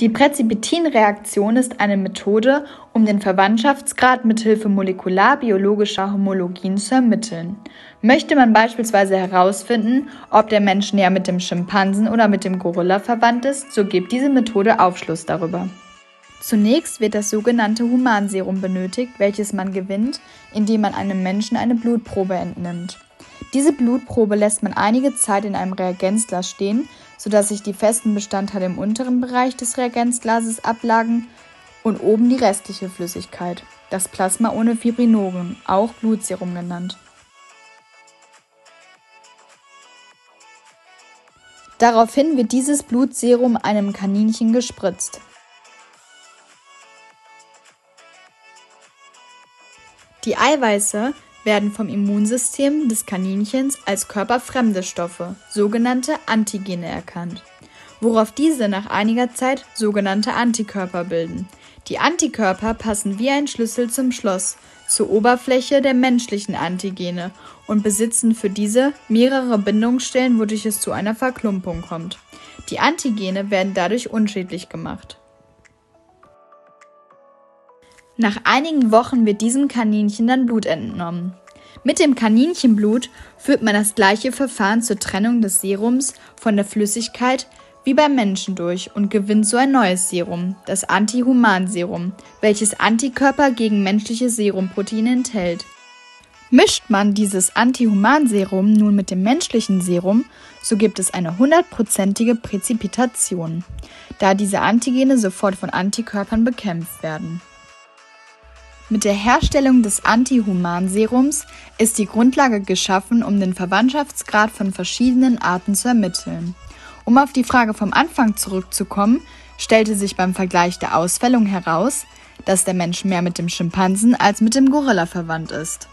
Die Präzipitinreaktion ist eine Methode, um den Verwandtschaftsgrad mithilfe molekularbiologischer Homologien zu ermitteln. Möchte man beispielsweise herausfinden, ob der Mensch näher mit dem Schimpansen oder mit dem Gorilla verwandt ist, so gibt diese Methode Aufschluss darüber. Zunächst wird das sogenannte Humanserum benötigt, welches man gewinnt, indem man einem Menschen eine Blutprobe entnimmt. Diese Blutprobe lässt man einige Zeit in einem Reagenzglas stehen, sodass sich die festen Bestandteile im unteren Bereich des Reagenzglases ablagern und oben die restliche Flüssigkeit, das Plasma ohne Fibrinogen, auch Blutserum genannt. Daraufhin wird dieses Blutserum einem Kaninchen gespritzt. Die Eiweiße werden vom Immunsystem des Kaninchens als körperfremde Stoffe, sogenannte Antigene, erkannt, worauf diese nach einiger Zeit sogenannte Antikörper bilden. Die Antikörper passen wie ein Schlüssel zum Schloss zur Oberfläche der menschlichen Antigene und besitzen für diese mehrere Bindungsstellen, wodurch es zu einer Verklumpung kommt. Die Antigene werden dadurch unschädlich gemacht. Nach einigen Wochen wird diesem Kaninchen dann Blut entnommen. Mit dem Kaninchenblut führt man das gleiche Verfahren zur Trennung des Serums von der Flüssigkeit wie beim Menschen durch und gewinnt so ein neues Serum, das Antihumanserum, welches Antikörper gegen menschliche Serumproteine enthält. Mischt man dieses Antihumanserum nun mit dem menschlichen Serum, so gibt es eine 100%ige Präzipitation, da diese Antigene sofort von Antikörpern bekämpft werden. Mit der Herstellung des Antihumanserums ist die Grundlage geschaffen, um den Verwandtschaftsgrad von verschiedenen Arten zu ermitteln. Um auf die Frage vom Anfang zurückzukommen, stellte sich beim Vergleich der Ausfällung heraus, dass der Mensch mehr mit dem Schimpansen als mit dem Gorilla verwandt ist.